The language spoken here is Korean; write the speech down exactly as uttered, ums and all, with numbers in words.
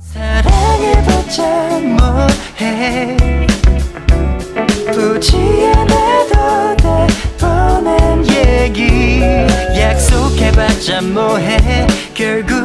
사랑해봤자 뭐해 굳이 안 해도 다 뻔한 얘기 약속해봤자 뭐해 결국